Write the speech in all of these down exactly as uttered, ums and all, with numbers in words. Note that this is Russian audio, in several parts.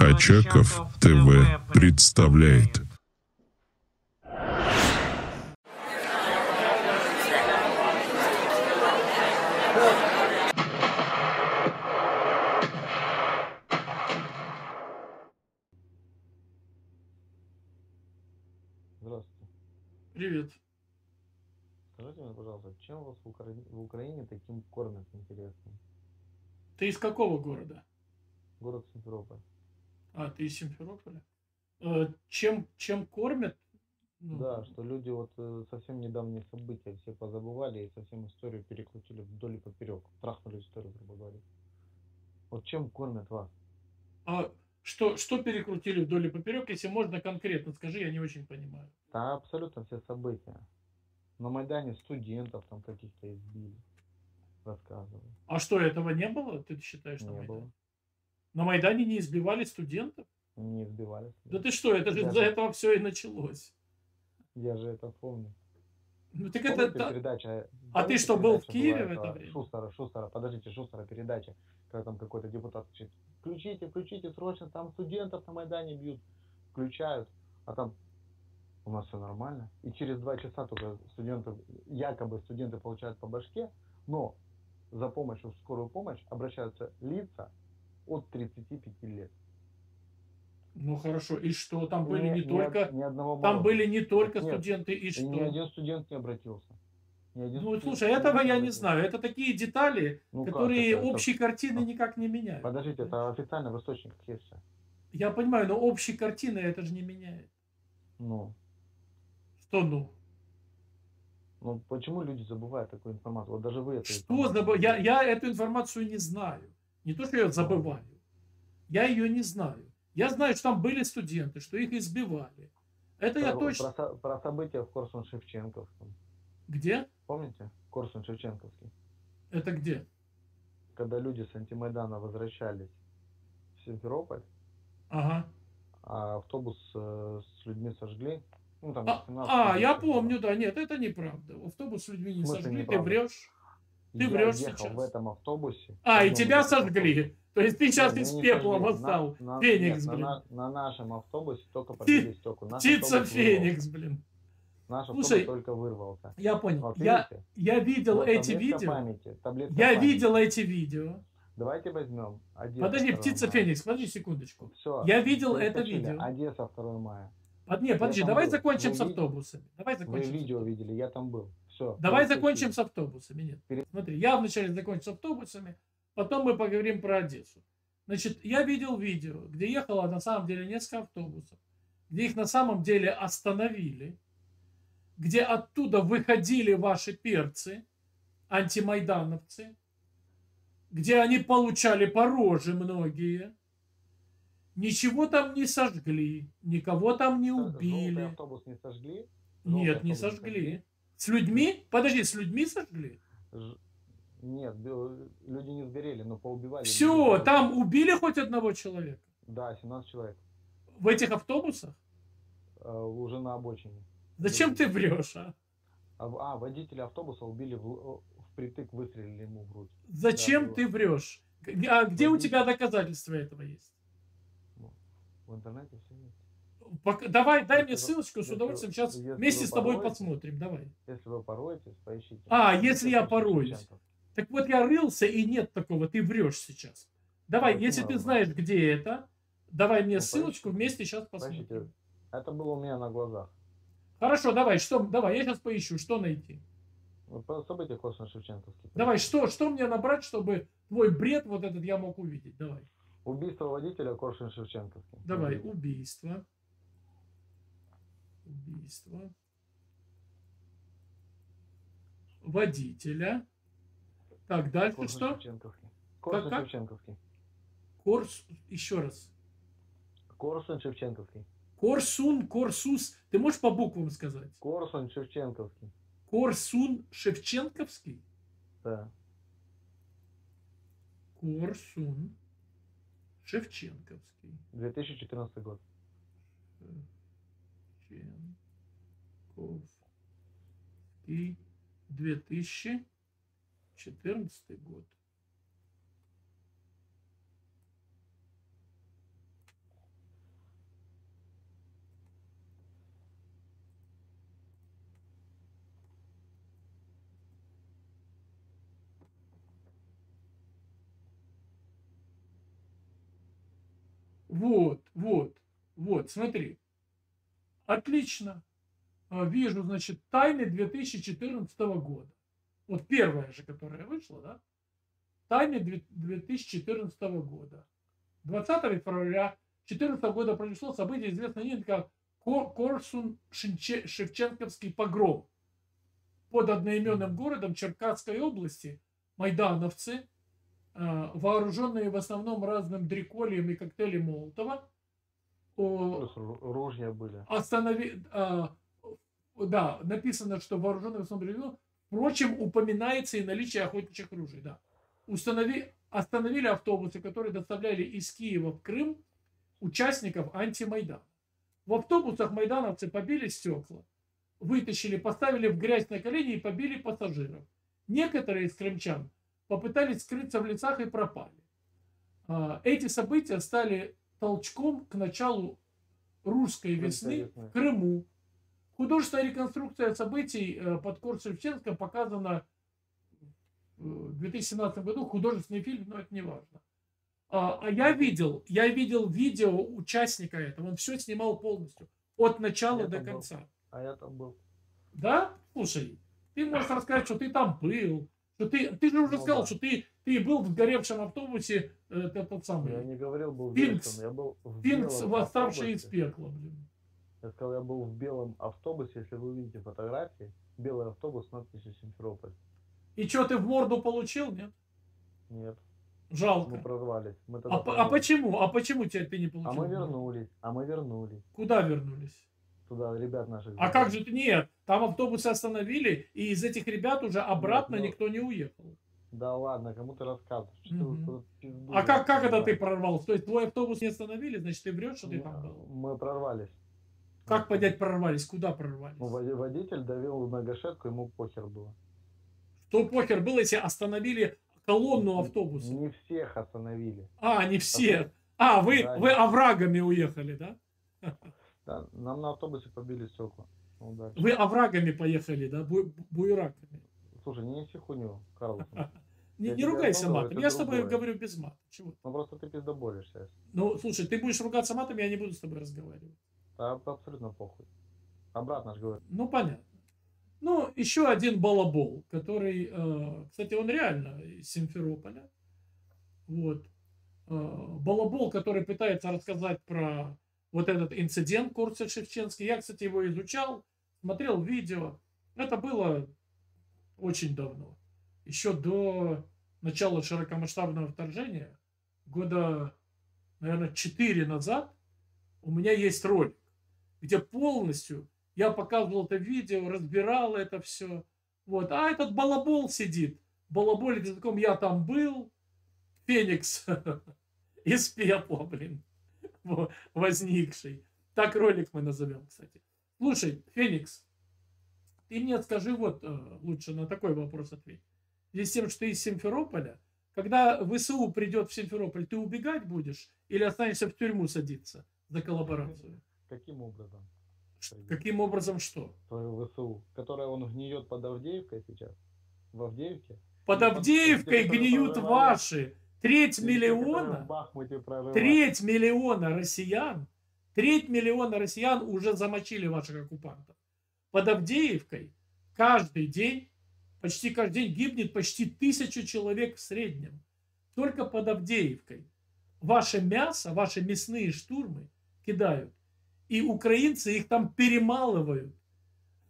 Очаков ТВ представляет. Здравствуйте. Привет. Скажите мне, пожалуйста, чем вас в, Укра... в Украине таким кормят интересно? Ты из какого города? Город Симферополь. А, ты из Симферополя? Э, чем, чем кормят? Ну... Да, что люди вот совсем недавние события все позабывали и совсем историю перекрутили вдоль и поперек. Трахнули историю, грубо говоря. Вот чем кормят вас? А... Что, что перекрутили вдоль и поперек, если можно конкретно, скажи, я не очень понимаю. Да, абсолютно все события. На Майдане студентов там каких-то избили, рассказывали. А что, этого не было, ты считаешь, на Майдане? На Майдане не избивали студентов? Не избивали. Да ты что, это же из-за этого все и началось. Я же это помню. Ну, так это, да... передача, а ты что, был в Киеве в это время? Шустера, Шустера, подождите, Шустера передача, когда там какой-то депутат кричит: включите, включите, срочно, там студентов на Майдане бьют. Включают, а там у нас все нормально. И через два часа только студенты, якобы студенты получают по башке, но за помощью в скорую помощь обращаются лица от тридцати пяти лет. Ну хорошо, и что? Там и были не, не только, ни одного там были не только Нет, студенты, и что? Ни один студент не обратился. Ну, слушай, этого я не знаю. Это такие детали, ну, которые это, общей это... картины никак не меняют. Подождите, это официально в источниках есть все. Я понимаю, но общей картины это же не меняет. Ну. Что ну? Ну, почему люди забывают такую информацию? Вот даже вы это... Что забываете? Я, я эту информацию не знаю. Не то, что я забываю. Я ее не знаю. Я знаю, что там были студенты, что их избивали. Это про, я точно... Про, про события в Корсунь-Шевченковском. Где? Помните? Корсунь-Шевченковский. Это где? Когда люди с Антимайдана возвращались в Симферополь, ага. а автобус с людьми сожгли. Ну, там а, а я помню, да, нет, это неправда. Автобус с людьми не сожгли, неправда. Ты врешь. Ты я врешь ехал сейчас. В этом автобусе. А, и тебя сожгли. То есть ты сейчас из пепла восстал. Феникс, нет, блин. На, на нашем автобусе только побили стеку. Птица Феникс, был. Блин. Наш Слушай, только вырвался. Я понял. Вот, я, я видел вот, эти видео. Памяти, я памяти. видел эти видео. Давайте возьмем. Одесса, подожди, птица Феникс, подожди секундочку. Все, я видел это видео. Одесса, второго мая. Под, нет, подожди, давай был. закончим вы с автобусами. Давай закончим. Вы видео видели, я там был. Все. Давай закончим с автобусами. Нет. Пере... Смотри, я вначале закончу с автобусами, потом мы поговорим про Одессу. Значит, я видел видео, где ехало на самом деле несколько автобусов, где их на самом деле остановили, где оттуда выходили ваши перцы, антимайдановцы, где они получали по роже многие. Ничего там не сожгли, никого там не убили. Желтый автобус не сожгли? Желтый Нет, не сожгли. сожгли. С людьми? Подожди, с людьми сожгли? Ж... Нет, люди не сгорели, но поубивали. Все, там убили хоть одного человека? Да, семнадцать человек. В этих автобусах? Э, уже на обочине. Зачем ты врешь, а? А, водителя автобуса убили, в, впритык выстрелили ему в грудь. Зачем да, ты врешь? А где Водитель... у тебя доказательства этого есть? В интернете все есть. Пока... Давай, дай если мне ссылочку, вы, с удовольствием сейчас вместе с тобой пороетесь, посмотрим. Давай. Если вы пороетесь, поищите. А, если, если я пороюсь. Так вот я рылся, и нет такого, ты врешь сейчас. Давай, ну, если ты нормально. знаешь, где это, давай мне ну, ссылочку, поищите. вместе сейчас посмотрим. Поищите. Это было у меня на глазах. Хорошо, давай, что, давай, я сейчас поищу, что найти. События Корсунь-Шевченковский. Давай, что, что мне набрать, чтобы твой бред вот этот я мог увидеть, давай. Убийство водителя Корсунь-Шевченковский. Давай, убийство. Убийство. Водителя. Так, дальше что? Корсунь-Шевченковский. Корс, еще раз. Корсунь-Шевченковский. Корсун, Корсус. Ты можешь по буквам сказать? Корсунь-Шевченковский. Корсунь-Шевченковский? Да. Корсунь-Шевченковский. две тысячи четырнадцатый год. Шевченковский. две тысячи четырнадцатый год. Вот, вот, вот, смотри. Отлично. Вижу, значит, тайны две тысячи четырнадцатого года. Вот первая же, которая вышла, да? Тайны две тысячи четырнадцатого года. двадцатого февраля две тысячи четырнадцатого года произошло событие, известное не как Корсунь-Шевченковский погром. Под одноименным городом Черкасской области майдановцы, вооруженные в основном разным дрекольем и коктейлем Молотова, ружья были. Останови... Да, написано, что вооруженные в основном дрекольем. Впрочем, упоминается и наличие охотничьих ружей. Да. Установи... Остановили автобусы, которые доставляли из Киева в Крым участников антимайдана. В автобусах майдановцы побили стекла, вытащили, поставили в грязь на колени и побили пассажиров. Некоторые из крымчан попытались скрыться в лесах и пропали. Эти события стали толчком к началу русской весны в Крыму. Художественная реконструкция событий под Корсунь-Шевченском показана в две тысячи семнадцатом году. Художественный фильм, но это не важно. А я видел, я видел видео участника этого. Он все снимал полностью. От начала до конца. А я там был. Да? Слушай, ты можешь рассказать, что ты там был. Что ты, ты же уже ну, сказал, да. что ты, ты был в горевшем автобусе. Э, тот самый. Я не говорил, был в Феникс, я был в Феникс, восставший из пекла. Блин. Я сказал, я был в белом автобусе. Если вы увидите фотографии, белый автобус, надпись Симферополь. И что, ты в морду получил, нет? Нет. Жалко. Мы прорвались. Мы а, а почему? А почему тебя ты не получил? А мы вернулись. А мы вернулись. Куда вернулись? Туда ребят наших. А как же? Нет, там автобусы остановили, и из этих ребят уже обратно нет, но... никто не уехал. Да ладно, кому ты рассказываешь? Mm-hmm. Пизду, а как, как это ты прорвался? То есть твой автобус не остановили, значит ты врешь, что ты Нет, там был? Мы прорвались. Как понять прорвались? Куда прорвались? Ну, водитель давил на гашетку, ему похер было. Что похер было, если остановили колонну автобуса? Не всех остановили. А, не всех. А, вы, да, вы оврагами уехали, да? Да, нам на автобусе побили стекла. Удачи. Вы оврагами поехали, да? Бу буераками. Слушай, не неси хуйню, Карлсон. не не ругайся матом. Я с тобой говорю без мата. Чего? Ну просто ты пиздоболишься. Ну, слушай, ты будешь ругаться матом, я не буду с тобой разговаривать. Да, абсолютно похуй. Обратно же говорю. Ну, понятно. Ну, еще один балабол, который, э, кстати, он реально из Симферополя. Вот. Э, балабол, который пытается рассказать про... Вот этот инцидент Корсунь-Шевченский, я, кстати, его изучал, смотрел видео. Это было очень давно, еще до начала широкомасштабного вторжения, года, наверное, четыре назад, у меня есть ролик, где полностью я показывал это видео, разбирал это все. Вот. А этот балабол сидит, балаболит языком, я там был, Феникс из пепла, блин. Возникший. Так ролик мы назовем, кстати. Слушай, Феникс, ты мне скажи, вот лучше на такой вопрос ответь. Здесь тем, что ты из Симферополя, когда ВСУ придет в Симферополь, ты убегать будешь или останешься в тюрьму садиться за коллаборацию? Каким образом? Каким образом что? Твое ВСУ, которое он гниет под Авдеевкой сейчас. В Авдеевке. Под Авдеевкой гниют ваши. Треть миллиона, треть миллиона россиян, треть миллиона россиян уже замочили ваших оккупантов. Под Авдеевкой каждый день, почти каждый день гибнет почти тысячу человек в среднем. Только под Авдеевкой. Ваше мясо, ваши мясные штурмы кидают. И украинцы их там перемалывают.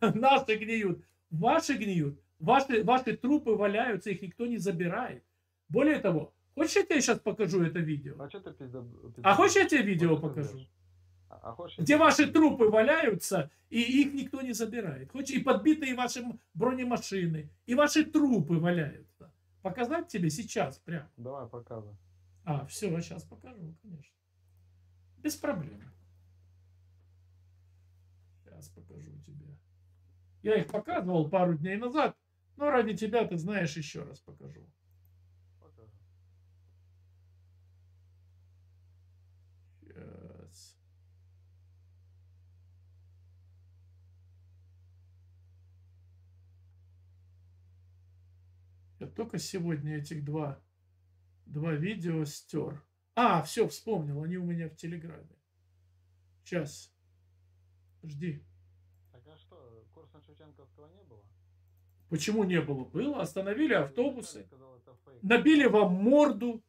Наши гниют, ваши гниют, ваши, ваши трупы валяются, их никто не забирает. Более того, хочешь, я тебе сейчас покажу это видео? А, пизда, пизда, а хочешь, я тебе видео покажу? А, хочешь, где ваши трупы валяются, и их никто не забирает. Хочешь, и подбитые ваши бронемашины, и ваши трупы валяются. Показать тебе сейчас прям? Давай, показывай. А, все, сейчас покажу, конечно. Без проблем. Сейчас покажу тебе. Я их показывал пару дней назад, но ради тебя, ты знаешь, еще раз покажу. Я только сегодня этих два, два видео стер. А, все, вспомнил, они у меня в Телеграме. Сейчас. Жди. Так а что, Корсунь-Шевченковского не было? Почему не было? Было. Остановили автобусы. Набили вам морду.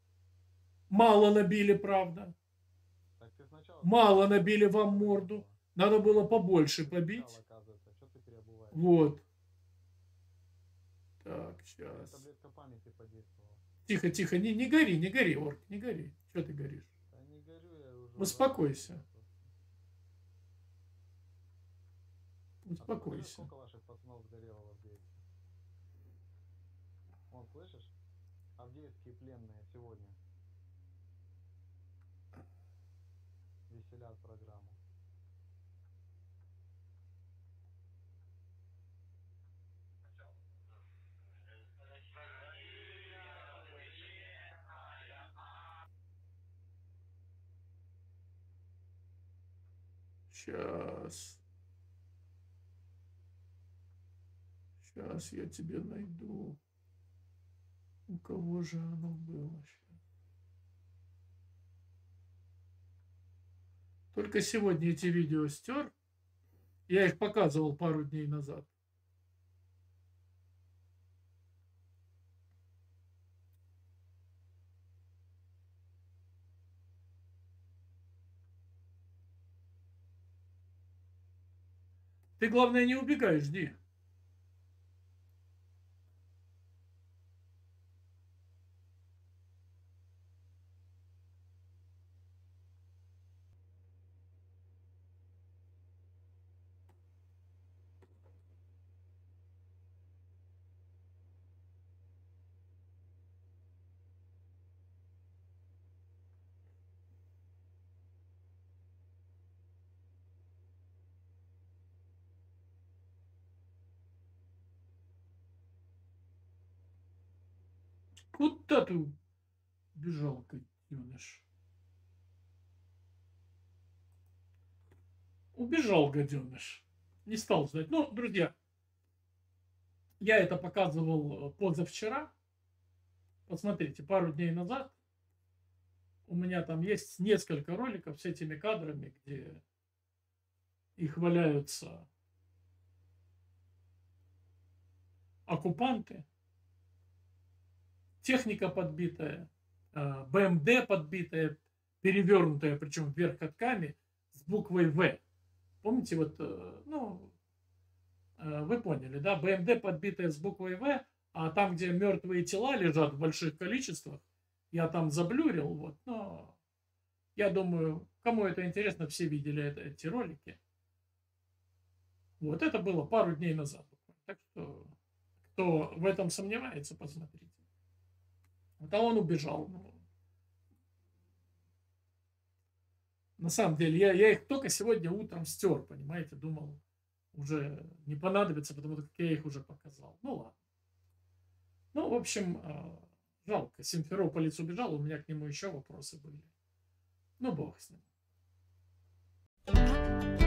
Мало набили, правда. Мало набили вам морду. Надо было побольше побить. Вот. Так, сейчас. Тихо, тихо. Не, не гори, не гори, Орк, не гори. Что ты горишь? Успокойся. Успокойся. Он, слышишь? Авдеевские пленные сегодня веселят программу. Сейчас. Сейчас я тебе найду. У кого же оно было? Только сегодня эти видео стер. Я их показывал пару дней назад. Ты, главное, не убегай, жди. Куда ты бежал, как юнош? Убежал, гаденыш. Не стал ждать. Ну, друзья, я это показывал позавчера. Посмотрите, пару дней назад. У меня там есть несколько роликов с этими кадрами, где их валяются оккупанты. Техника подбитая, БМД подбитая, перевернутая, причем вверх катками, с буквой В. Помните, вот, ну, вы поняли, да, БМД подбитая с буквой В, а там, где мертвые тела лежат в больших количествах, я там заблюрил, вот, но я думаю, кому это интересно, все видели это, эти ролики. Вот, это было пару дней назад. Так что, кто в этом сомневается, посмотрите. А он убежал. На самом деле, я, я их только сегодня утром стер, понимаете, думал, уже не понадобится, потому как я их уже показал. Ну ладно. Ну, в общем, жалко. Симферополец убежал, у меня к нему еще вопросы были. Ну, бог с ним.